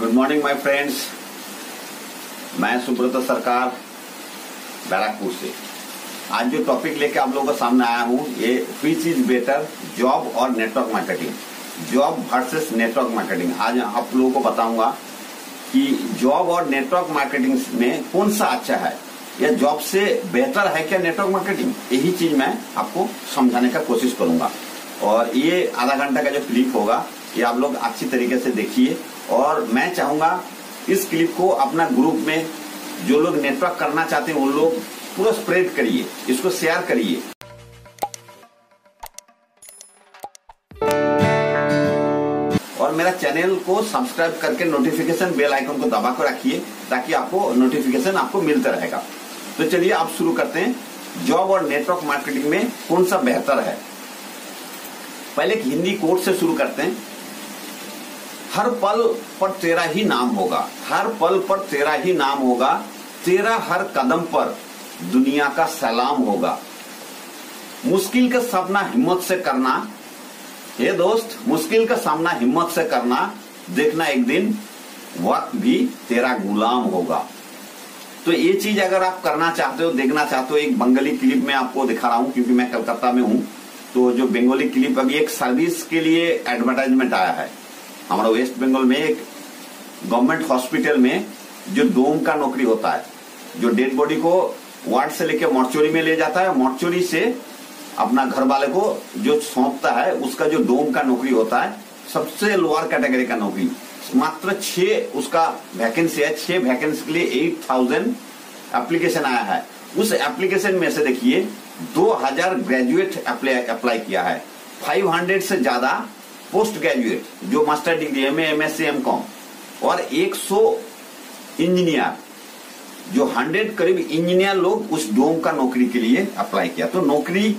Good morning my friends, मैं सुब्रत सरकार बैरकपुर से। आज जो टॉपिक लेके आप लोगों के सामने आया हूँ ये व्हिच इज बेटर, जॉब और network marketing, job versus network marketing. आज आप लोगों को बताऊंगा कि जॉब और नेटवर्क मार्केटिंग में कौन सा अच्छा है या जॉब से बेहतर है क्या नेटवर्क मार्केटिंग, यही चीज मैं आपको समझाने का कोशिश करूंगा। और ये आधा घंटा का जो क्लिप होगा ये आप लोग अच्छी तरीके से देखिए। और मैं चाहूंगा इस क्लिप को अपना ग्रुप में जो लोग नेटवर्क करना चाहते हैं उन लोग पूरा स्प्रेड करिए, इसको शेयर करिए। और मेरा चैनल को सब्सक्राइब करके नोटिफिकेशन बेल आइकन को दबा कर रखिए ताकि आपको नोटिफिकेशन आपको मिलता रहेगा। तो चलिए आप शुरू करते हैं, जॉब और नेटवर्क मार्केटिंग में कौन सा बेहतर है। पहले एक हिंदी कोट से शुरू करते हैं। हर पल पर तेरा ही नाम होगा, हर पल पर तेरा ही नाम होगा, तेरा हर कदम पर दुनिया का सलाम होगा। मुश्किल का सामना हिम्मत से करना, ये दोस्त मुश्किल का सामना हिम्मत से करना, देखना एक दिन वक्त भी तेरा गुलाम होगा। तो ये चीज अगर आप करना चाहते हो, देखना चाहते हो, एक बंगाली क्लिप में आपको दिखा रहा हूं क्योंकि मैं कलकत्ता में हूं। तो जो बंगाली क्लिप अभी एक सर्विस के लिए एडवर्टाइजमेंट आया है, हमारा वेस्ट बंगाल में एक गवर्नमेंट हॉस्पिटल में जो डोम का नौकरी होता है, जो डेड बॉडी को वार्ड से लेकर मॉर्चुरी में ले जाता है, मॉर्चुरी से अपना घर वाले को जो सौंपता है उसका जो डोम का नौकरी होता है, सबसे लोअर कैटेगरी का नौकरी, मात्र 6 उसका वैकेंसी है। 6 वैकेंसी के लिए 8000 एप्लीकेशन आया है। उस एप्लीकेशन में से देखिए 2000 ग्रेजुएट अप्लाई किया है, 500 से ज्यादा पोस्ट ग्रेजुएट जो master degree MA MSc MCOM और 100 इंजीनियर, जो 100 करीब इंजीनियर लोग उस डोम का नौकरी के लिए अप्लाई किया। तो नौकरी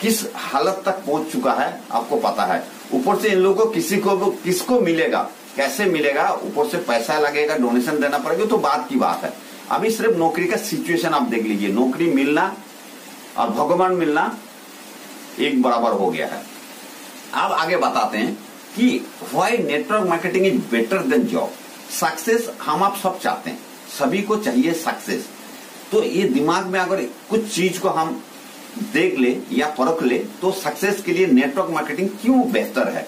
किस हालत तक पहुंच चुका है आपको पता है। ऊपर से इन लोगों को किसको मिलेगा, कैसे मिलेगा, ऊपर से पैसा लगेगा, डोनेशन देना पड़ेगा, तो बात की बात है। अभी सिर्फ नौकरी का सिचुएशन आप देख लीजिए, नौकरी मिलना और भगवान मिलना एक बराबर हो गया है। अब आगे बताते हैं कि why network marketing is better than job. Success हम आप सब चाहते हैं, सभी को चाहिए सक्सेस। तो ये दिमाग में अगर कुछ चीज को हम देख ले या परख ले तो सक्सेस के लिए नेटवर्क मार्केटिंग क्यों बेहतर है।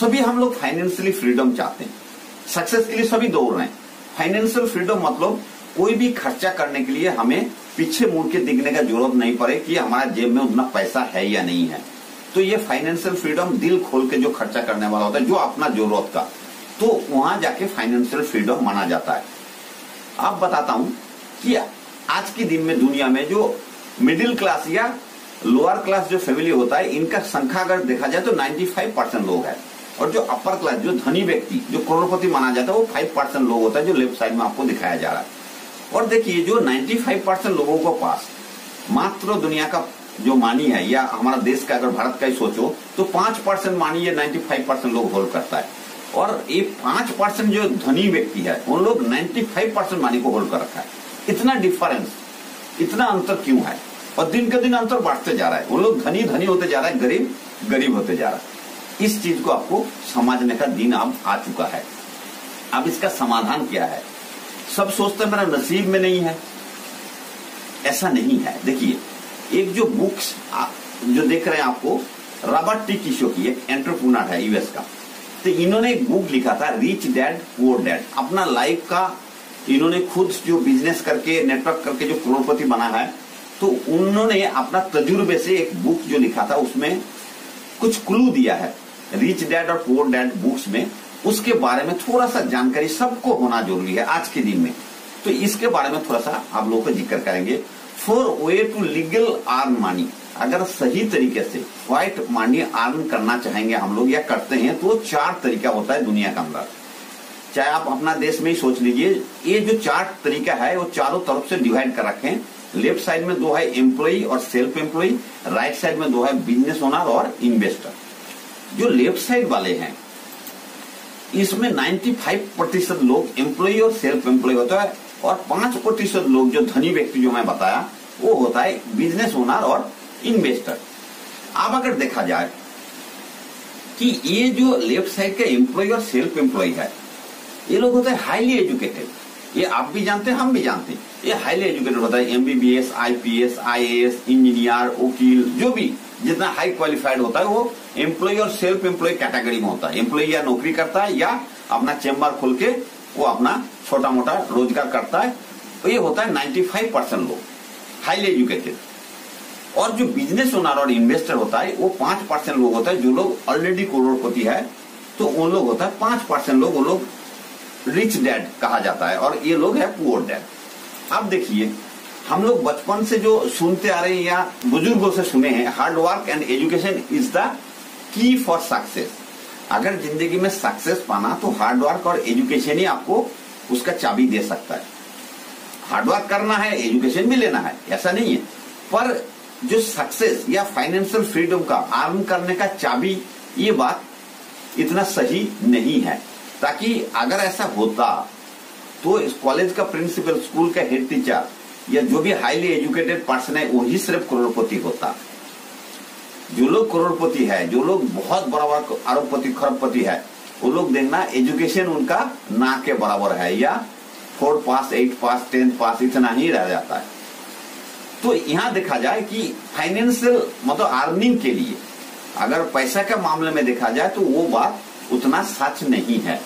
सभी हम लोग फाइनेंशियली फ्रीडम चाहते हैं, सक्सेस के लिए सभी दौड़ रहे हैं। फाइनेंशियल फ्रीडम मतलब कोई भी खर्चा करने के लिए हमें पीछे मुड़ के देखने का जरूरत नहीं पड़े कि हमारा जेब में उतना पैसा है या नहीं है। तो ये फाइनेंशियल फ्रीडम दिल खोल के जो खर्चा करने वाला होता है, जो अपना जरूरत का, तो वहां जाके फाइनेंशियल फ्रीडम माना जाता है। अब बताता हूं कि आज के दिन में दुनिया में जो मिडिल क्लास या लोअर क्लास जो फैमिली होता है, इनका संख्या अगर देखा जाए तो 95% लोग है। और जो अपर क्लास, जो धनी व्यक्ति, जो करोड़पति माना जाता है, वो 5% लोग होता है, जो लेफ्ट साइड में आपको दिखाया जा रहा है। और देखिए जो 95% लोगों को पास मात्र दुनिया का जो मानी है या हमारा देश का, अगर भारत का ही सोचो तो 5% मानी ये 95% लोग होल्ड करता है। और ये 5% जो धनी व्यक्ति है उन लोग 95% मानी को होल्ड कर रखा है। इतना डिफरेंस, इतना अंतर क्यों है? और दिन के दिन अंतर बढ़ते जा रहा है, उन लोग धनी धनी होते जा रहा है, गरीब गरीब होते जा रहा है। इस चीज को आपको समझने का दिन अब आ चुका है। अब इसका समाधान क्या है? सब सोचते मेरा नसीब में नहीं है, ऐसा नहीं है। देखिए एक जो बुक्स जो देख रहे हैं आपको, रॉबर्ट टी कियोसाकी, एक एंटरप्रेन्योर है यूएस का, तो इन्होंने एक बुक लिखा था रिच डैड पुअर डैड। अपना लाइफ का इन्होंने खुद जो बिजनेस करके, नेटवर्क करके जो करोड़पति बना है, तो उन्होंने अपना तजुर्बे से एक बुक जो लिखा था उसमें कुछ क्लू दिया है। रिच डैड और पुअर डैड बुक्स में उसके बारे में थोड़ा सा जानकारी सबको होना जरूरी है आज के दिन में। तो इसके बारे में थोड़ा सा आप लोगों का जिक्र करेंगे। 4 way to legal earn money, अगर सही तरीके से व्हाइट मनी अर्न करना चाहेंगे हम लोग या करते हैं तो 4 तरीका होता है दुनिया के अंदर। चाहे आप अपना देश में ही सोच लीजिए, ये जो 4 तरीका है वो चारों तरफ से डिवाइड कर रखें। लेफ्ट साइड में 2 है एम्प्लॉई और सेल्फ एम्प्लॉई, राइट साइड में 2 है बिजनेस ओनर और इन्वेस्टर। जो लेफ्ट साइड वाले हैं इसमें 95% लोग एम्प्लॉई और सेल्फ एम्प्लॉय होता है और 5% लोग जो धनी व्यक्ति जो मैं बताया वो होता है बिजनेस ओनर और इन्वेस्टर। अब अगर देखा जाए कि ये जो लेफ्ट साइड का एम्प्लॉय और सेल्फ एम्प्लॉय है ये लोग होते हैं हाईली एजुकेटेड, ये आप भी जानते हैं हम भी जानते हैं, ये हाईली एजुकेटेड होता है। एमबीबीएस, आईपीएस, आईएएस, इंजीनियर, वकील, जो भी जितना हाई क्वालिफाइड होता है वो एम्प्लॉय और सेल्फ एम्प्लॉय कैटेगरी में होता है। एम्प्लॉय या नौकरी करता है या अपना चेम्बर खोल के वो अपना छोटा मोटा रोजगार करता है, तो ये होता है 95% लोग हाईली एजुकेटेड। और जो बिजनेस ओनर और इन्वेस्टर होता है वो 5% लोग होता है, जो लोग ऑलरेडी करोड़पति है तो उन लोग होता है 5% लोग, वो लोग रिच डैड कहा जाता है और ये लोग है पुअर डैड। अब देखिए हम लोग बचपन से जो सुनते आ रहे हैं या बुजुर्गों से सुने हैं, hard work and education is the key for success. अगर जिंदगी में सक्सेस पाना तो हार्ड वर्क और एजुकेशन ही आपको उसका चाबी दे सकता है। हार्ड वर्क करना है, एजुकेशन भी लेना है, ऐसा नहीं है, पर जो सक्सेस या फाइनेंशियल फ्रीडम का आर्म करने का चाबी, ये बात इतना सही नहीं है। ताकि अगर ऐसा होता तो इस कॉलेज का प्रिंसिपल, स्कूल का हेड टीचर या जो भी हाईली एजुकेटेड पर्सन है वही सिर्फ करोड़पति होता। जो लोग करोड़पति है, जो लोग बहुत बड़ा अरबपति खरबपति है, वो लोग देखना एजुकेशन उनका ना के बराबर है या 4 पास, 8 पास, 10 पास इतना ही रह जाता है। तो यहाँ देखा जाए कि फाइनेंशियल मतलब अर्निंग के लिए अगर पैसा के मामले में देखा जाए तो वो बात उतना सच नहीं है।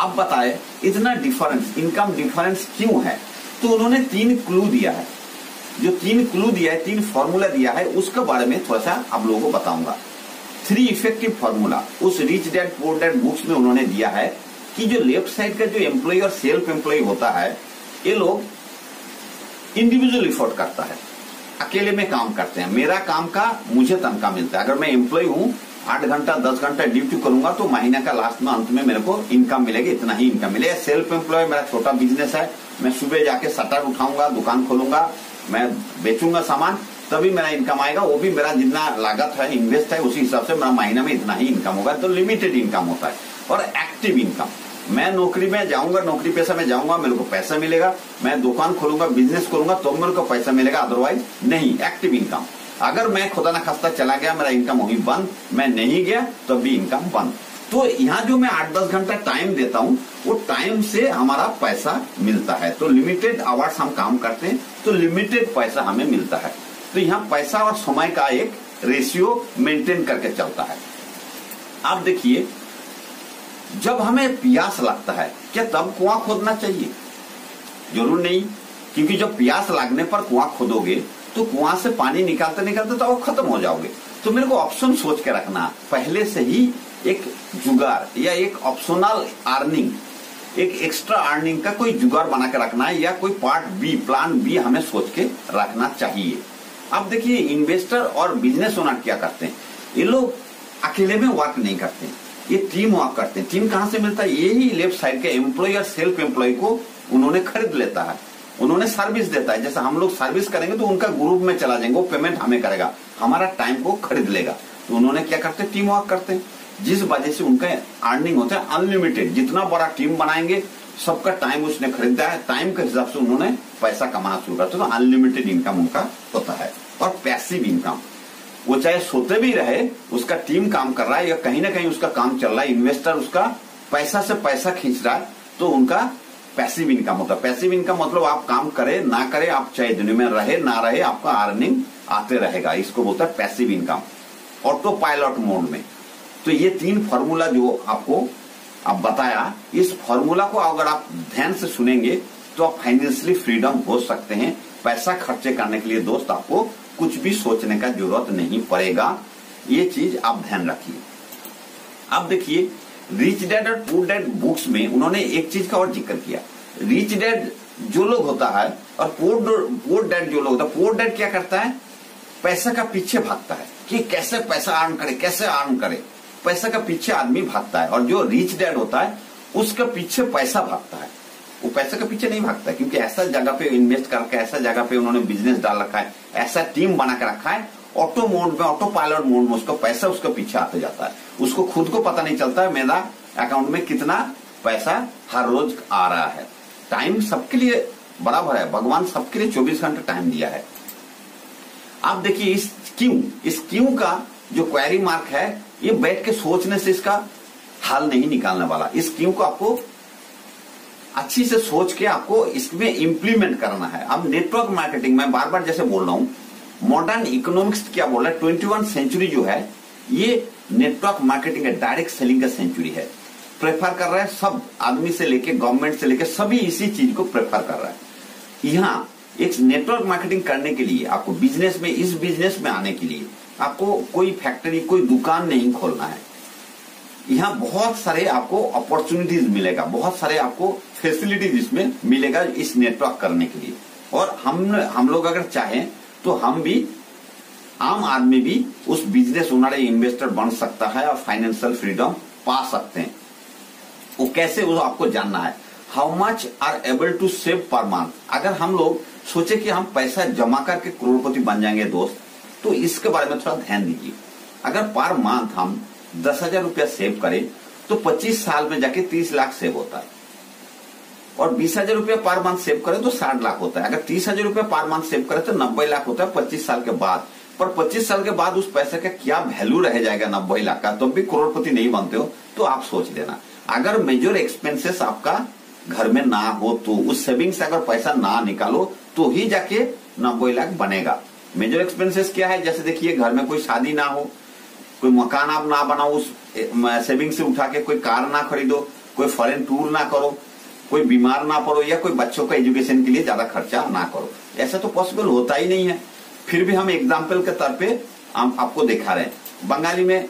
अब बताए इतना डिफरेंस, इनकम डिफरेंस क्यों है? तो उन्होंने 3 क्लू दिया है, जो 3 क्लू दिया है, 3 फॉर्मूला दिया है, उसके बारे में थोड़ा सा आप लोगों को बताऊंगा। 3 इफेक्टिव फॉर्मूला उस rich dad poor dad books में उन्होंने दिया है कि जो लेफ्ट साइड का जो एम्प्लॉय और सेल्फ एम्प्लॉय होता है ये लोग इंडिविजुअल एफर्ट करता है, अकेले में काम करते हैं, मेरा काम का मुझे तनख्वाह मिलता है। अगर मैं एम्प्लॉय हूँ, 8 घंटा 10 घंटा ड्यूटी करूंगा तो महीना का लास्ट में अंत में मेरे को इनकम मिलेगी, इतना ही इनकम मिलेगा। सेल्फ एम्प्लॉय मेरा छोटा बिजनेस है, मैं सुबह जाके शटर उठाऊंगा, दुकान खोलूंगा, मैं बेचूंगा सामान, तभी मेरा इनकम आएगा, वो भी मेरा जितना लागत है, इन्वेस्ट है, उसी हिसाब से मेरा महीना में इतना ही इनकम होगा। तो लिमिटेड इनकम होता है और एक्टिव इनकम। मैं नौकरी में जाऊंगा, नौकरी पेशा में जाऊंगा, मेरे को पैसा मिलेगा, मैं दुकान खोलूंगा, बिजनेस करूंगा तो मेरे को पैसा मिलेगा, अदरवाइज नहीं। एक्टिव इनकम, अगर मैं खुदा ना खास्ता चला गया, मेरा इनकम वही बंद, मैं नहीं गया तो भी इनकम बंद। तो यहाँ जो मैं 8-10 घंटा टाइम देता हूँ वो टाइम से हमारा पैसा मिलता है। तो लिमिटेड आवर्स हम काम करते हैं तो लिमिटेड पैसा हमें मिलता है। तो यहाँ पैसा और समय का एक रेशियो मेंटेन करके चलता है। आप देखिए जब हमें प्यास लगता है क्या तब कुआं खोदना चाहिए? जरूर नहीं, क्योंकि जब प्यास लगने पर कुआं खोदोगे तो कुआं से पानी निकालते निकालते तो आप खत्म हो जाओगे। तो मेरे को ऑप्शन सोच के रखना, पहले से ही एक जुगाड़ या एक ऑप्शनल अर्निंग, एक एक्स्ट्रा अर्निंग का कोई जुगाड़ बना के रखना है या कोई पार्ट बी, प्लान बी हमें सोच के रखना चाहिए। अब देखिए इन्वेस्टर और बिजनेस ओनर क्या करते हैं, ये लोग अकेले में वर्क नहीं करते, ये टीम वर्क करते हैं। टीम कहाँ से मिलता है? यही लेफ्ट साइड के एम्प्लॉय और सेल्फ एम्प्लॉय को उन्होंने खरीद लेता है, उन्होंने सर्विस देता है। जैसे हम लोग सर्विस करेंगे तो उनका ग्रुप में चला जाएंगे, वो पेमेंट हमें करेगा, हमारा टाइम को खरीद लेगा। तो उन्होंने क्या करते हैं, टीम वर्क करते हैं, जिस वजह से उनका अर्निंग होता है अनलिमिटेड। जितना बड़ा टीम बनाएंगे, सबका टाइम उसने खरीदा है, टाइम के हिसाब से उन्होंने पैसा कमाना शुरू करते, तो अनलिमिटेड इनकम उनका होता है। और पैसिव इनकम, वो चाहे सोते भी रहे, उसका टीम काम कर रहा है या कहीं ना कहीं उसका काम चल रहा है, इन्वेस्टर उसका पैसा से पैसा खींच रहा है, तो उनका पैसिव इनकम होता है। पैसिव इनकम मतलब आप काम करें ना करें, आप चाहे दुनिया में रहे ना रहे, आपका अर्निंग आते रहेगा, इसको बोलता है passive income, auto pilot mode में। तो ये 3 फॉर्मूला जो आपको आप बताया, इस फॉर्मूला को अगर आप ध्यान से सुनेंगे तो आप फाइनेंशियली फ्रीडम हो सकते हैं। पैसा खर्चे करने के लिए दोस्त आपको कुछ भी सोचने का जरूरत नहीं पड़ेगा, ये चीज आप ध्यान रखिए। अब देखिए रिच डैड और पुअर डैड बुक्स में उन्होंने एक चीज का और जिक्र किया, रिच डैड जो लोग होता है और पुअर डैड जो लोग होता है, पुअर डैड क्या करता है, पैसा का पीछे भागता है कि कैसे पैसा अर्न करे, कैसे अर्न करे, पैसा का पीछे आदमी भागता है। और जो रिच डैड होता है उसके पीछे पैसा भागता है, वो पैसा के पीछे नहीं भागता, क्योंकि ऐसा जगह पे इन्वेस्ट करके, ऐसा जगह पे उन्होंने बिजनेस डाल रखा है, ऐसा टीम बना के रखा है, ऑटो मोड में, ऑटो पायलट मोड में उसका पैसा उसके पीछे आते जाता है। उसको खुद को पता नहीं चलता है मेरा अकाउंट में कितना पैसा हर रोज आ रहा है। टाइम सबके लिए बराबर है, भगवान सबके लिए 24 घंटे टाइम दिया है। आप देखिए इस क्यू का जो क्वेरी मार्क है, ये बैठ के सोचने से इसका हल नहीं निकालने वाला। इस क्यों को आपको अच्छी से सोच के आपको इसमें इंप्लीमेंट करना है। अब नेटवर्क मार्केटिंग में बार बार जैसे बोल रहा हूं, मॉडर्न इकोनॉमिक्स क्या बोल रहा है, 21वीं सेंचुरी जो है ये नेटवर्क मार्केटिंग है, डायरेक्ट सेलिंग का सेंचुरी है। प्रेफर कर रहा है सब आदमी से लेके गवर्नमेंट से लेके सभी इसी चीज को प्रेफर कर रहा है। यहाँ एक नेटवर्क मार्केटिंग करने के लिए आपको बिजनेस में, इस बिजनेस में आने के लिए आपको कोई फैक्ट्री कोई दुकान नहीं खोलना है। यहाँ बहुत सारे आपको अपॉर्चुनिटीज मिलेगा, बहुत सारे आपको फैसिलिटीज इसमें मिलेगा इस नेटवर्क करने के लिए। और हम लोग अगर चाहें तो हम भी आम आदमी भी उस बिजनेस ओनर इन्वेस्टर बन सकता है और फाइनेंशियल फ्रीडम पा सकते हैं। वो कैसे वो आपको जानना है, how much are able to save per month. अगर हम लोग सोचे कि हम पैसा जमा करके करोड़पति बन जाएंगे दोस्त, तो इसके बारे में थोड़ा ध्यान दीजिए। अगर पर मंथ हम 10,000 रुपया सेव करें तो 25 साल में जाके 30 लाख सेव होता है, और 20,000 रुपया पर मंथ सेव करें तो 60 लाख होता है। अगर 30,000 रुपया पर मंथ सेव करें तो 90 लाख होता है 25 साल के बाद। पर 25 साल के बाद उस पैसे का क्या वैल्यू रह जाएगा 90 लाख का, तब भी करोड़पति नहीं बनते हो तो आप सोच लेना। अगर मेजर एक्सपेंसेस आपका घर में ना हो तो उस सेविंग से अगर पैसा ना निकालो तो ही जाके 90 लाख बनेगा। मेजर एक्सपेंसेस क्या है, जैसे देखिए घर में कोई शादी ना हो, कोई मकान आप ना बनाओ उस सेविंग से उठा के, कोई कार ना खरीदो, कोई फॉरेन टूर ना करो, कोई बीमार ना पड़ो, या कोई बच्चों का एजुकेशन के लिए ज्यादा खर्चा ना करो, ऐसा तो पॉसिबल होता ही नहीं है। फिर भी हम एग्जाम्पल के तौर पे हम आपको दिखा रहे हैं। बंगाली में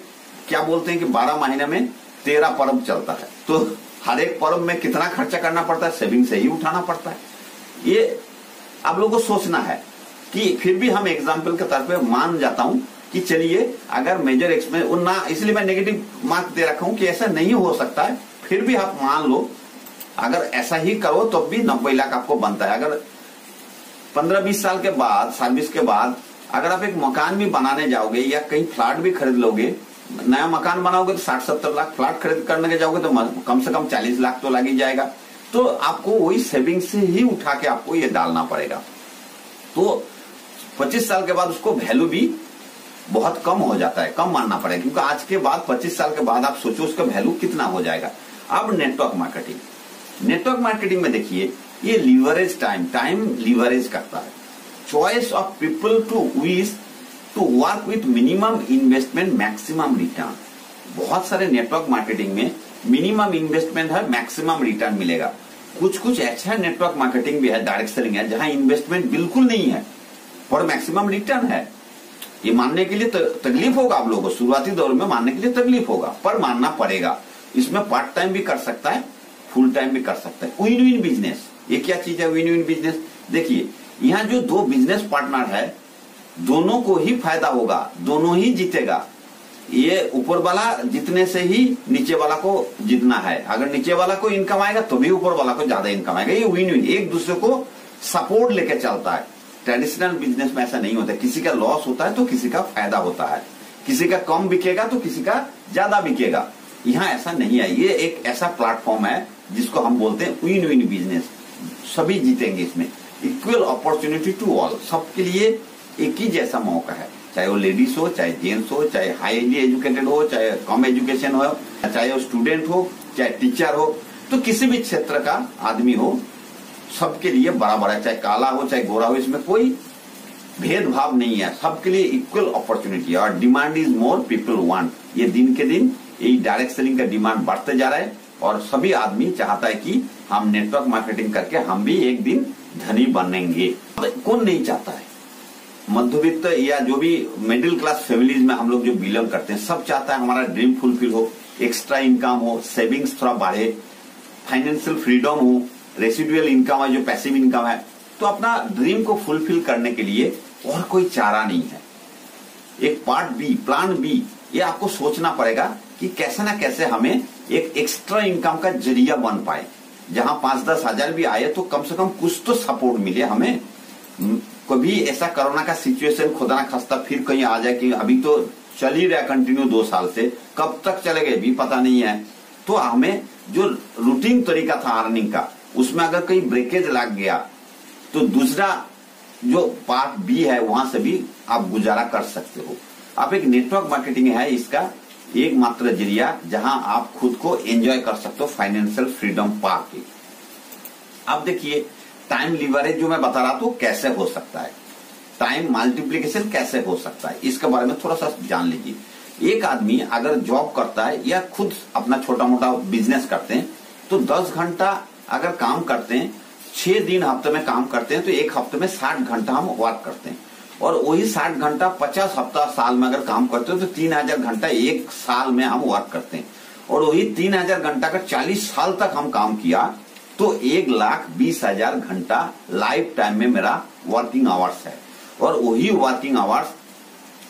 क्या बोलते हैं कि 12 महीने में 13 पर्व चलता है, तो हर एक पर्व में कितना खर्चा करना पड़ता है, सेविंग से ही उठाना पड़ता है। ये आप लोगों को सोचना है कि फिर भी हम एग्जाम्पल के तौर पे मान जाता हूं कि चलिए अगर मेजर एक्सपेंस ना, इसलिए मैं नेगेटिव मार्क दे रखा हूं कि ऐसा नहीं हो सकता है। फिर भी आप मान लो अगर ऐसा ही करो तो भी 90 लाख आपको बनता है। अगर 15-20 साल के बाद सर्विस के बाद अगर आप एक मकान भी बनाने जाओगे या कहीं फ्लैट भी खरीद लोगे, नया मकान बनाओगे तो 60-70 लाख, फ्लैट खरीद करने के जाओगे तो कम से कम 40 लाख तो लग ही जाएगा। तो आपको वही सेविंग से ही उठा के आपको ये डालना पड़ेगा। तो 25 साल के बाद उसको वैल्यू भी बहुत कम हो जाता है, कम मानना पड़ेगा, क्योंकि आज के बाद 25 साल के बाद आप सोचो उसका वैल्यू कितना हो जाएगा। अब नेटवर्क मार्केटिंग में देखिए ये लीवरेज टाइम लीवरेज करता है। Choice of people to wish to work with minimum investment maximum return. बहुत सारे नेटवर्क मार्केटिंग में मिनिमम इन्वेस्टमेंट है, मैक्सिमम रिटर्न मिलेगा। कुछ अच्छा नेटवर्क मार्केटिंग भी है, डायरेक्ट सेलिंग है, जहां इन्वेस्टमेंट बिल्कुल नहीं है और मैक्सिमम रिटर्न है। ये मानने के लिए तकलीफ होगा आप लोगों को, शुरुआती दौर में मानने के लिए तकलीफ होगा, पर मानना पड़ेगा। इसमें पार्ट टाइम भी कर सकता है, फुल टाइम भी कर सकता है। विन विन बिजनेस, ये क्या चीज है विन विन बिजनेस? देखिए यहाँ जो दो बिजनेस पार्टनर है दोनों को ही फायदा होगा, दोनों ही जीतेगा। ये ऊपर वाला जीतने से ही नीचे वाला को जीतना है। अगर नीचे वाला को इनकम आएगा तो भी ऊपर वाला को ज्यादा इनकम आएगा। ये विन विन एक दूसरे को सपोर्ट लेके चलता है। ट्रेडिशनल बिजनेस में ऐसा नहीं होता, किसी का लॉस होता है तो किसी का फायदा होता है, किसी का कम बिकेगा तो किसी का ज्यादा बिकेगा। यहाँ ऐसा नहीं है। ये एक ऐसा प्लेटफॉर्म है जिसको हम बोलते हैं विन विन बिजनेस, सभी जीतेंगे इसमें। इक्वल अपॉर्चुनिटी टू ऑल, सबके लिए एक ही जैसा मौका है, चाहे वो लेडीज हो, चाहे जेंट्स हो, चाहे हाईली एजुकेटेड हो, चाहे कम एजुकेशन हो, चाहे वो स्टूडेंट हो, चाहे टीचर हो, तो किसी भी क्षेत्र का आदमी हो, सबके लिए बराबर है। चाहे काला हो चाहे गोरा हो, इसमें कोई भेदभाव नहीं है, सबके लिए इक्वल अपॉर्चुनिटी है। और demand is more, people want. ये दिन के दिन ये डायरेक्ट सेलिंग का डिमांड बढ़ते जा रहा है और सभी आदमी चाहता है कि हम नेटवर्क मार्केटिंग करके हम भी एक दिन धनी बनेंगे। कौन नहीं चाहता है? मध्यवित्त या जो भी मिडिल क्लास फैमिलीज में हम लोग जो बिलोंग करते हैं, सब चाहता है हमारा ड्रीम फुलफिल हो, एक्स्ट्रा इनकम हो, सेविंग्स थोड़ा बढ़े, फाइनेंशियल फ्रीडम हो, रेसिडुअल इनकम है जो पैसिव इनकम है। तो अपना ड्रीम को फुलफिल करने के लिए और कोई चारा नहीं है। एक पार्ट बी, प्लान बी, ये आपको सोचना पड़ेगा कि कैसे ना कैसे हमें एक एक्स्ट्रा इनकम का जरिया बन पाए, जहां 5-10 हजार भी आए तो कम से कम कुछ तो सपोर्ट मिले हमें। कभी ऐसा कोरोना का सिचुएशन खुदा ना खास्ता फिर कहीं आ जाए कि अभी तो चल ही रहा कंटिन्यू 2 साल से, कब तक चलेगा भी पता नहीं है। तो हमें जो रूटीन तरीका था अर्निंग का, उसमें अगर कहीं ब्रेकेज लग गया तो दूसरा जो पार्ट बी है वहां से भी आप गुजारा कर सकते हो। आप एक नेटवर्क मार्केटिंग है, इसका एकमात्र जरिया जहां आप खुद को एंजॉय कर सकते हो फाइनेंशियल फ्रीडम पा के। अब देखिए टाइम लिवरेज जो मैं बता रहा था कैसे हो सकता है, टाइम मल्टीप्लीकेशन कैसे हो सकता है, इसके बारे में थोड़ा सा जान लीजिए। एक आदमी अगर जॉब करता है या खुद अपना छोटा मोटा बिजनेस करते हैं तो 10 घंटा अगर काम करते हैं, 6 दिन हफ्ते में काम करते हैं तो एक हफ्ते में 60 घंटा हम वर्क करते हैं, और वही 60 घंटा 50 हफ्ता साल में अगर काम करते हो तो 3000 घंटा एक साल में हम वर्क करते हैं, और वही 3000 घंटा का 40 साल तक हम काम किया तो 1,20,000 घंटा लाइफ टाइम में मेरा वर्किंग आवर्स है, और वही वर्किंग आवर्स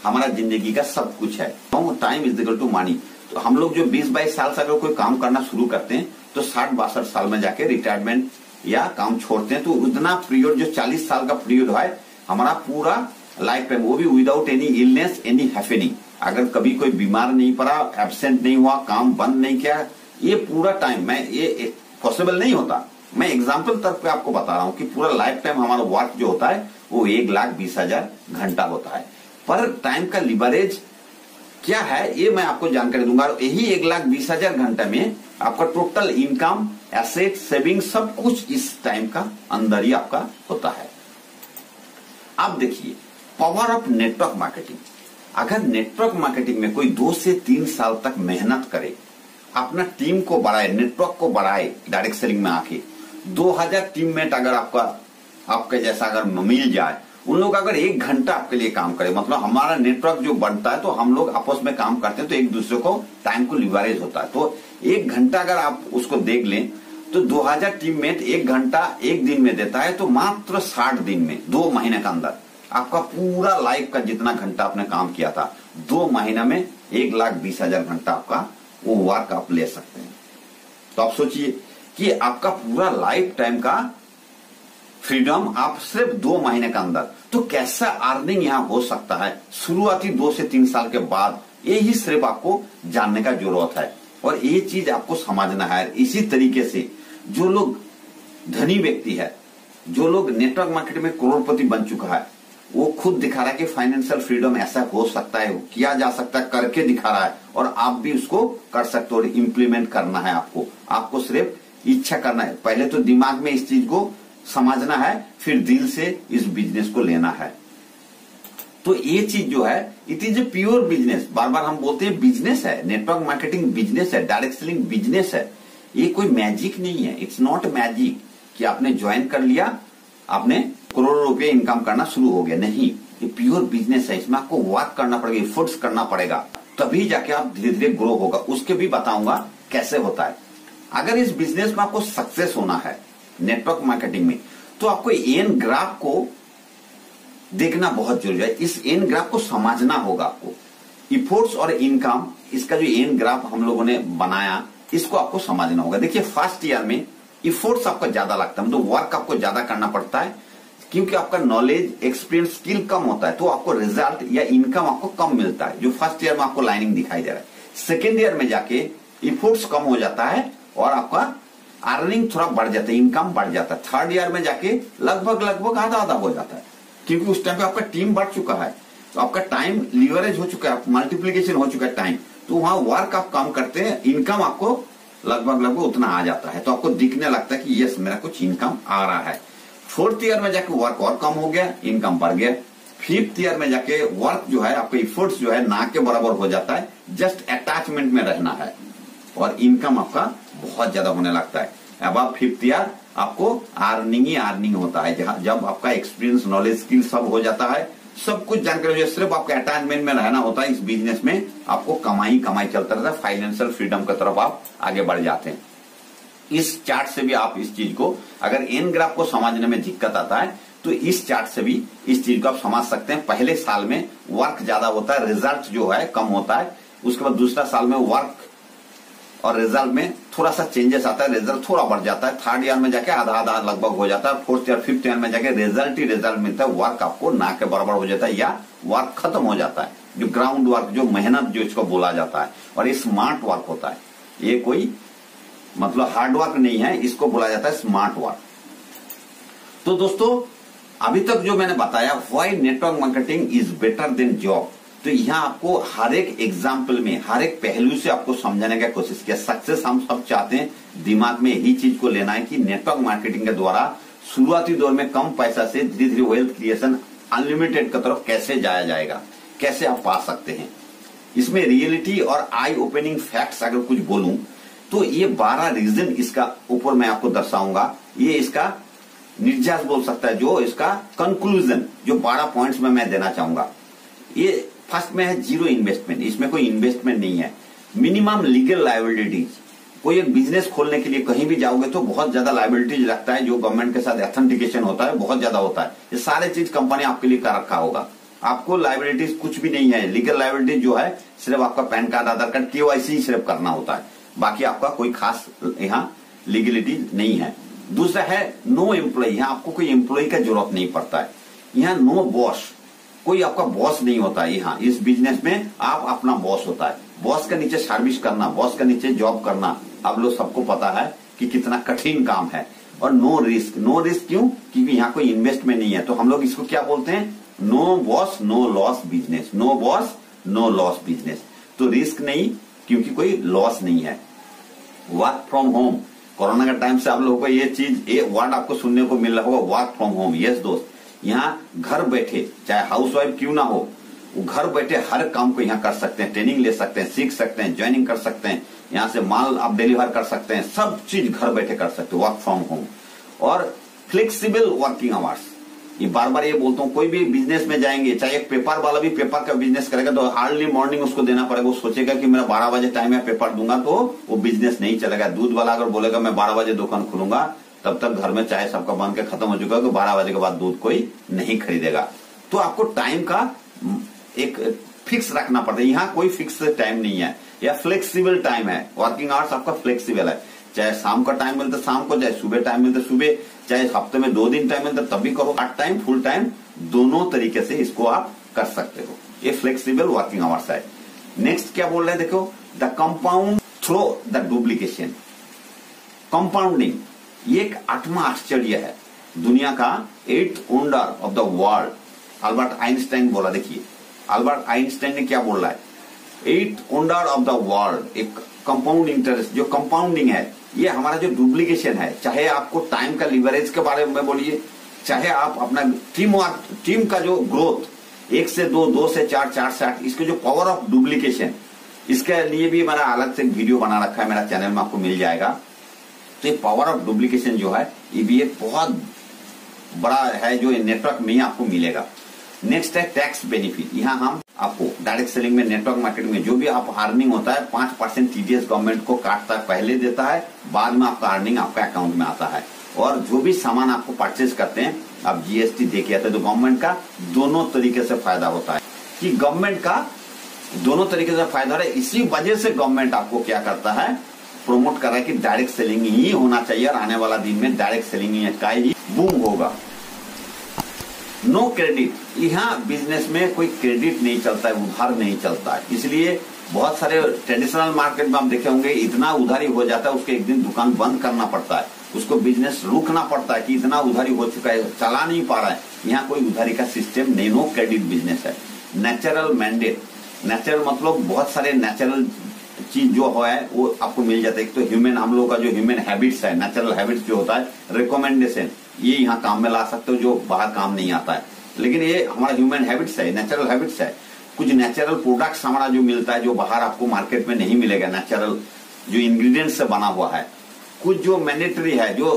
हमारा जिंदगी का सब कुछ है। Time is equal to money. तो हम लोग जो 20-22 साल से अगर कोई काम करना शुरू करते हैं तो 60-62 साल में जाके रिटायरमेंट या काम छोड़ते हैं, तो उतना पीरियड जो 40 साल का पीरियड है हमारा पूरा लाइफ टाइम, वो भी without any illness any happening, अगर कभी कोई बीमार नहीं पड़ा, एब्सेंट नहीं हुआ, काम बंद नहीं किया, ये पूरा टाइम मैं ये पॉसिबल नहीं होता। मैं एग्जाम्पल तक पे आपको बता रहा हूँ कि पूरा लाइफ टाइम हमारा वर्क जो होता है वो 1,20,000 घंटा होता है। पर टाइम का लिवरेज क्या है ये मैं आपको जानकारी दूंगा, और यही 1,20,000 घंटा में आपका टोटल इनकम, एसेट, सेविंग सब कुछ इस टाइम का अंदर ही आपका होता है। अब देखिए पावर ऑफ नेटवर्क मार्केटिंग। अगर नेटवर्क मार्केटिंग में कोई 2 से 3 साल तक मेहनत करे, अपना टीम को बढ़ाए, नेटवर्क को बढ़ाए, डायरेक्ट सेलिंग में आके 2000 टीममेट अगर आपके जैसा अगर मिल जाए, उन लोग अगर 1 घंटा आपके लिए काम करे, मतलब हमारा नेटवर्क जो बढ़ता है तो हम लोग आपस में काम करते हैं तो एक दूसरे को टाइम को लिवरेज होता है। तो 1 घंटा अगर आप उसको देख लें तो 2000 टीममेट 1 घंटा एक दिन में देता है, तो मात्र 60 दिन में 2 महीने के अंदर आपका पूरा लाइफ का जितना घंटा आपने काम किया था 2 महीना में 1,20,000 घंटा आपका वो वर्क आप ले सकते हैं। तो आप सोचिए कि आपका पूरा लाइफ टाइम का फ्रीडम आप सिर्फ 2 महीने के अंदर, तो कैसा अर्निंग यहाँ हो सकता है शुरुआती 2 से 3 साल के बाद, यही सिर्फ आपको जानने का जरूरत है और ये चीज आपको समझना है। इसी तरीके से जो लोग धनी व्यक्ति है, जो लोग नेटवर्क मार्केट में करोड़पति बन चुका है, वो खुद दिखा रहा है कि फाइनेंशियल फ्रीडम ऐसा हो सकता है, किया जा सकता है, करके दिखा रहा है, और आप भी उसको कर सकते हो और इम्प्लीमेंट करना है आपको। आपको सिर्फ इच्छा करना है, पहले तो दिमाग में इस चीज को समझना है, फिर दिल से इस बिजनेस को लेना है। तो ये चीज जो है it is a pure business. बार बार हम बोलते हैं बिजनेस है, नेटवर्क मार्केटिंग बिजनेस है, डायरेक्ट सेलिंग बिजनेस है, ये कोई मैजिक नहीं है। इट्स नॉट मैजिक कि आपने ज्वाइन कर लिया, आपने करोड़ों रुपए इनकम करना शुरू हो गया, नहीं, ये प्योर बिजनेस है। इसमें आपको वर्क करना पड़ेगा, एफर्ट्स करना पड़ेगा, तभी जाके आप धीरे धीरे ग्रो होगा। उसके भी बताऊंगा कैसे होता है। अगर इस बिजनेस में आपको सक्सेस होना है नेटवर्क मार्केटिंग में, तो आपको एन ग्राफ को देखना बहुत जरूरी है, इस एन ग्राफ को समझना होगा आपको। एफर्ट्स और इनकम, इसका जो एन ग्राफ हम लोगों ने बनाया इसको आपको समझना होगा। देखिए फर्स्ट ईयर में एफर्ट्स आपका ज्यादा लगता है, तो वर्क आपको ज्यादा करना पड़ता है, क्योंकि आपका नॉलेज, एक्सपीरियंस, स्किल कम होता है, तो आपको रिजल्ट या इनकम आपको कम मिलता है, जो फर्स्ट ईयर में आपको लाइनिंग दिखाई दे रहा है। सेकेंड ईयर में जाके एफर्ट्स कम हो जाता है और आपका अर्निंग थोड़ा बढ़ जाता है, इनकम बढ़ जाता है। थर्ड ईयर में जाके लगभग आधा आधा हो जाता है, क्योंकि उस टाइम पे आपका टीम बढ़ चुका है, तो आपका टाइम लीवरेज हो चुका है, मल्टीप्लीकेशन हो चुका है टाइम, तो वहां वर्क आप कम करते हैं, इनकम आपको लगभग उतना आ जाता है, तो आपको दिखने लगता है कि यस मेरा कुछ इनकम आ रहा है। फोर्थ ईयर में जाके वर्क और कम हो गया, इनकम बढ़ गया। फिफ्थ ईयर में जाके वर्क जो है आपका एफर्ट्स जो है ना के बराबर हो जाता है, जस्ट अटैचमेंट में रहना है, और इनकम आपका बहुत ज्यादा होने लगता है। अब आप फिफ्थ ईयर आपको अर्निंग ही अर्निंग होता है, जब आपका एक्सपीरियंस, नॉलेज, स्किल सब हो जाता है, सब कुछ जानकारी, सिर्फ आपका अटैचमेंट में रहना होता है। इस बिजनेस में आपको कमाई चलता रहता है, फाइनेंशियल फ्रीडम की तरफ आप आगे बढ़ जाते हैं। इस चार्ट से भी आप इस चीज को, अगर एन ग्राफ को समझने में दिक्कत आता है तो इस चार्ट से भी इस चीज को आप समझ सकते हैं। पहले साल में वर्क ज्यादा होता है, रिजल्ट जो है कम होता है, उसके बाद दूसरा साल में वर्क और रिजल्ट में थोड़ा सा चेंजेस आता है, रिजल्ट थोड़ा बढ़ जाता है, थर्ड ईयर में जाके आधा आधा लगभग हो जाता है, फोर्थ ईयर फिफ्थ ईयर में जाके रिजल्ट ही रिजल्ट मिलता है, वर्क आपको ना के बराबर हो जाता है या वर्क खत्म हो जाता है, जो ग्राउंड वर्क, जो मेहनत जो इसको बोला जाता है, और ये स्मार्ट वर्क होता है, ये कोई मतलब हार्ड वर्क नहीं है, इसको बोला जाता है स्मार्ट वर्क। तो दोस्तों अभी तक जो मैंने बताया why network marketing is better than job, तो यहाँ आपको हर एक एग्जाम्पल में हर एक पहलू से आपको समझाने का कोशिश किया। सक्सेस हम सब चाहते हैं, दिमाग में यही चीज को लेना है कि नेटवर्क मार्केटिंग के द्वारा शुरुआती दौर में कम पैसा से धीरे धीरे वेल्थ क्रिएशन अनलिमिटेड की तरफ कैसे जाया जाएगा, कैसे आप पा सकते हैं। इसमें रियलिटी और आई ओपनिंग फैक्ट्स अगर कुछ बोलूं तो ये 12 रीजन इसका ऊपर मैं आपको दर्शाऊंगा। ये इसका निर्जास बोल सकता है, जो इसका कंक्लूजन जो 12 पॉइंट्स में मैं देना चाहूंगा। ये फर्स्ट में है जीरो इन्वेस्टमेंट, इसमें कोई इन्वेस्टमेंट नहीं है। मिनिमम लीगल लायबिलिटीज, कोई एक बिजनेस खोलने के लिए कहीं भी जाओगे तो बहुत ज्यादा लायबिलिटीज लगता है, जो गवर्नमेंट के साथ ऑथेंटिकेशन होता है बहुत ज्यादा होता है। ये सारे चीज कंपनी आपके लिए कर रखा होगा, आपको लायबिलिटीज कुछ भी नहीं है। लीगल लायबिलिटीज जो है सिर्फ आपका PAN card, Aadhaar card, KYC सिर्फ करना होता है, बाकी आपका कोई खास यहाँ लीगलिटी नहीं है। दूसरा है नो एम्प्लॉय, यहाँ आपको कोई एम्प्लॉय का जरूरत नहीं पड़ता है। यहाँ नो बॉस, कोई आपका बॉस नहीं होता है। यहाँ इस बिजनेस में आप अपना बॉस होता है, बॉस के नीचे सर्विस करना, बॉस के नीचे जॉब करना, आप लोग सबको पता है कि कितना कठिन काम है। और नो रिस्क, नो रिस्क क्यों? क्योंकि यहाँ कोई इन्वेस्टमेंट नहीं है। तो हम लोग इसको क्या बोलते हैं? No boss no loss business, no boss no loss business. तो रिस्क नहीं क्योंकि कोई लॉस नहीं है। वर्क फ्रॉम होम, कोरोना के टाइम से आप लोगों को ये चीज, ये वर्ड आपको सुनने को मिल रहा होगा, वर्क फ्रॉम होम। यस दोस्त, यहाँ घर बैठे चाहे हाउसवाइफ क्यों ना हो, वो घर बैठे हर काम को यहाँ कर सकते हैं, ट्रेनिंग ले सकते हैं, सीख सकते हैं, ज्वाइनिंग कर सकते हैं, यहाँ से माल आप डिलीवर कर सकते हैं, सब चीज घर बैठे कर सकते हो, वर्क फ्रॉम होम। और फ्लेक्सिबल वर्किंग आवर्स, ये बार बार ये बोलता हूँ, कोई भी बिजनेस में जाएंगे, चाहे एक पेपर वाला भी पेपर का बिजनेस करेगा तो अर्ली मॉर्निंग उसको देना पड़ेगा। वो सोचेगा कि मेरा 12 बजे टाइम है, पेपर दूंगा तो वो बिजनेस नहीं चलेगा। दूध वाला अगर बोलेगा मैं 12 बजे दुकान खोलूंगा, तब तक घर में चाय सबका बन के खत्म हो चुका है, तो 12 बजे के बाद दूध कोई नहीं खरीदेगा। तो आपको टाइम का एक फिक्स रखना पड़ता है, यहाँ कोई फिक्स टाइम नहीं है। यह फ्लेक्सीबल टाइम है, वर्किंग आवर्स आपका फ्लेक्सीबल है, चाहे शाम का टाइम मिलता शाम को, चाहे सुबह टाइम मिलता सुबह, चाहे हफ्ते में 2 दिन टाइम मिलता तब भी करो, पार्ट टाइम फुल टाइम दोनों तरीके से इसको आप कर सकते हो। ये फ्लेक्सिबल वर्किंग आवर्स है। नेक्स्ट क्या बोल रहे हैं देखो, the compound through the duplication, compounding. ये एक आत्मा आश्चर्य है, दुनिया का 8th wonder of the world Albert Einstein बोला। देखिए अल्बर्ट आइंस्टाइन ने क्या बोल रहा है, 8th wonder of the world, एक कंपाउंड इंटरेस्ट, जो कंपाउंडिंग है ये हमारा जो डुप्लीकेशन है, चाहे आपको टाइम का लिवरेज के बारे में बोलिए, चाहे आप अपना टीम का जो ग्रोथ 1 से 2, 2 से 4, 4 से 8, इसके जो पावर ऑफ डुप्लीकेशन, इसके लिए भी मैंने अलग से वीडियो बना रखा है, मेरा चैनल में आपको मिल जाएगा। तो ये पावर ऑफ डुप्लीकेशन जो है ये भी एक बहुत बड़ा है जो नेटवर्क में ही आपको मिलेगा। नेक्स्ट है टैक्स बेनिफिट। यहाँ हम आपको डायरेक्ट सेलिंग में, नेटवर्क मार्केटिंग में जो भी आप अर्निंग होता है 5% टीडीएस गवर्नमेंट को काटता है, पहले देता है, बाद में आपका अर्निंग आपका अकाउंट में आता है। और जो भी सामान आपको परचेज करते हैं आप जीएसटी दे के आते हैं, तो गवर्नमेंट का दोनों तरीके से फायदा होता है, कि गवर्नमेंट का दोनों तरीके से फायदा है। इसी वजह से गवर्नमेंट आपको क्या करता है, प्रोमोट कर रहा है कि डायरेक्ट सेलिंग ही होना चाहिए, और आने वाला दिन में डायरेक्ट सेलिंग का ही बूम होगा। नो क्रेडिट, यहाँ बिजनेस में कोई क्रेडिट नहीं चलता है, उधार नहीं चलता है। इसलिए बहुत सारे ट्रेडिशनल मार्केट में आप देखे होंगे इतना उधारी हो जाता है, उसके एक दिन दुकान बंद करना पड़ता है, उसको बिजनेस रोकना पड़ता है कि इतना उधारी हो चुका है, चला नहीं पा रहा है। यहाँ कोई उधारी का सिस्टम नहीं, नो क्रेडिट बिजनेस है। नेचुरल मैंडेट, नेचुरल मतलब बहुत सारे नेचुरल चीज जो है वो आपको मिल जाता है। एक तो ह्यूमन, हम लोग का जो ह्यूमन हैबिट्स है, नेचुरल हैबिट्स जो होता है, रिकमेंडेशन, ये यहाँ काम में ला सकते हो जो बाहर काम नहीं आता है, लेकिन ये हमारा ह्यूमन हैबिट्स है, नेचुरल हैबिट्स है। कुछ नेचुरल प्रोडक्ट्स हमारा जो मिलता है जो बाहर आपको मार्केट में नहीं मिलेगा, नेचुरल जो इंग्रेडिएंट्स से बना हुआ है। कुछ जो मैंडेटरी है जो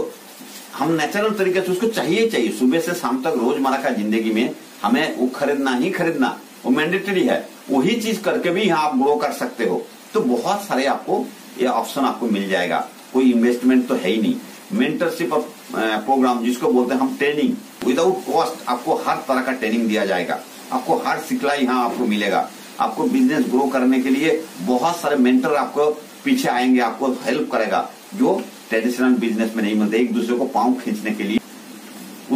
हम नेचुरल तरीके से उसको चाहिए चाहिए, सुबह से शाम तक रोजमर्रा का जिंदगी में हमें वो खरीदना ही खरीदना, वो मैंडेटरी है, वही चीज करके भी यहाँ आप ग्रो कर सकते हो। तो बहुत सारे आपको ये ऑप्शन आपको मिल जाएगा, कोई इन्वेस्टमेंट तो है ही नहीं। मेंटरशिप प्रोग्राम जिसको बोलते हैं हम, ट्रेनिंग विदाउट कॉस्ट, आपको हर तरह का ट्रेनिंग दिया जाएगा, आपको हर सिखलाई यहाँ आपको मिलेगा। आपको बिजनेस ग्रो करने के लिए बहुत सारे मेंटर आपको पीछे आएंगे, आपको हेल्प करेगा, जो ट्रेडिशनल बिजनेस में नहीं मिलते। एक दूसरे को पाँव खींचने के लिए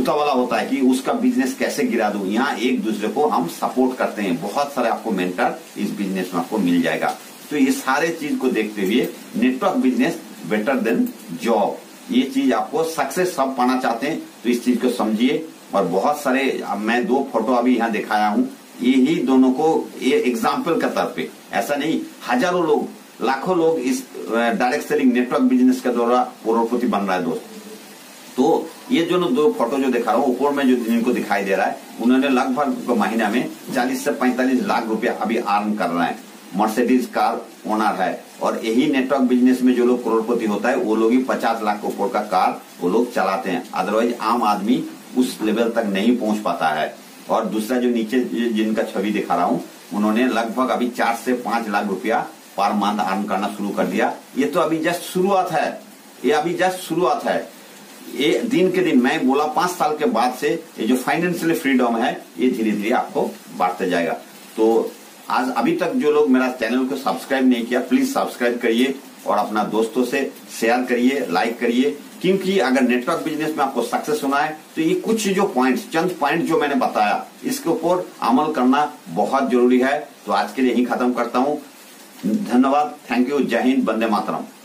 उतावला होता है कि उसका बिजनेस कैसे गिरा दूं, यहाँ एक दूसरे को हम सपोर्ट करते हैं। बहुत सारे आपको मेंटर इस बिजनेस में आपको मिल जाएगा। तो ये सारे चीज को देखते हुए network business better than job, ये चीज आपको सक्सेस सब पाना चाहते हैं तो इस चीज को समझिए। और बहुत सारे, मैं 2 फोटो अभी यहाँ दिखाया हूँ, यही दोनों को ये एग्जाम्पल के तौर पे, ऐसा नहीं हजारों लोग लाखों लोग इस डायरेक्ट सेलिंग नेटवर्क बिजनेस के द्वारा करोड़पति बन रहा है दोस्त। तो ये जो दो फोटो जो दिखा रहा हूँ ऊपर में जो जिनको दिखाई दे रहा है उन्होंने लगभग महीना में 40 से 45 लाख रुपया अभी अर्न कर रहे हैं, मर्सिडीज कार ओनर है। और यही नेटवर्क बिजनेस में जो लोग करोड़पति होता है वो लोग ही 50 लाख ऊपर का कार वो लोग चलाते हैं, अदरवाइज आम आदमी उस लेवल तक नहीं पहुंच पाता है। और दूसरा जो नीचे जिनका छवि दिखा रहा हूँ उन्होंने लगभग अभी 4 से 5 लाख रुपया पर मंथ अर्न करना शुरू कर दिया। ये तो अभी जस्ट शुरुआत है, ये अभी जस्ट शुरुआत है। ये दिन के दिन मैं बोला 5 साल के बाद से ये जो फाइनेंशियल फ्रीडम है ये धीरे धीरे आपको बांटते जाएगा। तो आज अभी तक जो लोग मेरा चैनल को सब्सक्राइब नहीं किया प्लीज सब्सक्राइब करिए और अपना दोस्तों से शेयर करिए, लाइक करिए, क्योंकि अगर नेटवर्क बिजनेस में आपको सक्सेस होना है तो ये कुछ जो पॉइंट्स, चंद पॉइंट जो मैंने बताया इसके ऊपर अमल करना बहुत जरूरी है। तो आज के लिए यही खत्म करता हूँ। धन्यवाद, थैंक यू, जय हिंद, वंदे मातरम।